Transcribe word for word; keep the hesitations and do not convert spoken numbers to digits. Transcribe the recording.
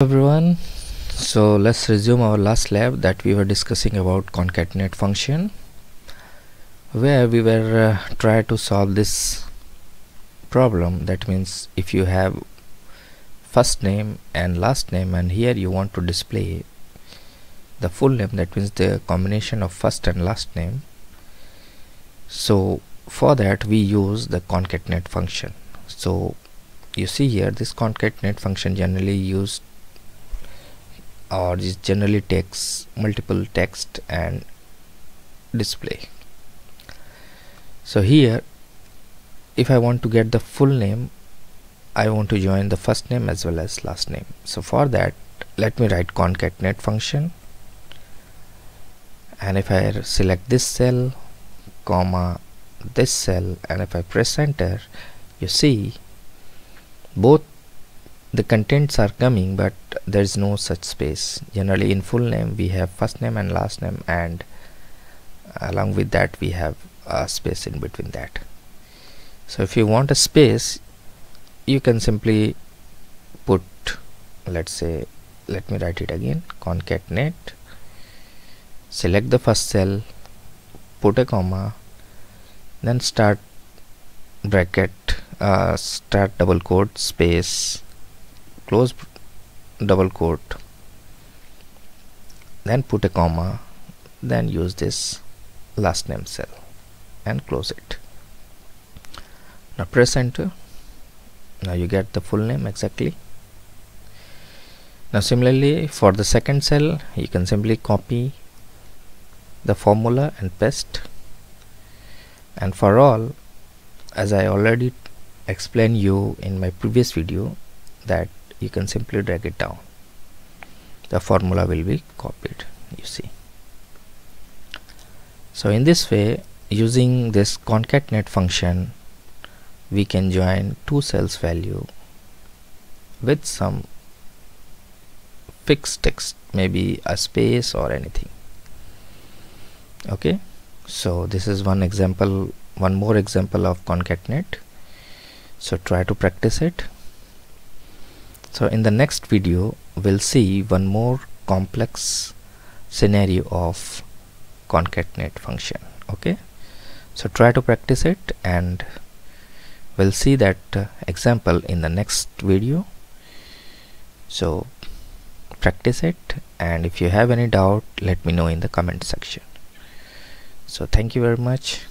Everyone, so let's resume our last lab that we were discussing about concatenate function, where we were uh, try to solve this problem. That means if you have first name and last name, and here you want to display the full name, that means the combination of first and last name. So for that we use the concatenate function. So you see here, this concatenate function generally used or just generally takes multiple text and display. So here if I want to get the full name, I want to join the first name as well as last name. So for that, let me write concatenate function, and if I select this cell comma this cell, and if I press enter, you see both the contents are coming, but there is no such space. Generally in full name we have first name and last name, and along with that we have a space in between that. So if you want a space, you can simply put, let's say, let me write it again, concatenate, select the first cell, put a comma, then start bracket, uh, start double quote, space, close double quote, then put a comma, then use this last name cell and close it. Now press enter. Now you get the full name exactly. Now similarly for the second cell, you can simply copy the formula and paste. And for all, as I already explained you in my previous video, that you can simply drag it down, the formula will be copied, you see. So in this way, using this concatenate function, we can join two cells value with some fixed text, maybe a space or anything. Okay, so this is one example, one more example of concatenate. So try to practice it. So in the next video we'll see one more complex scenario of concatenate function. Okay, so try to practice it, and we'll see that uh, example in the next video. So practice it, and if you have any doubt, let me know in the comment section. So thank you very much.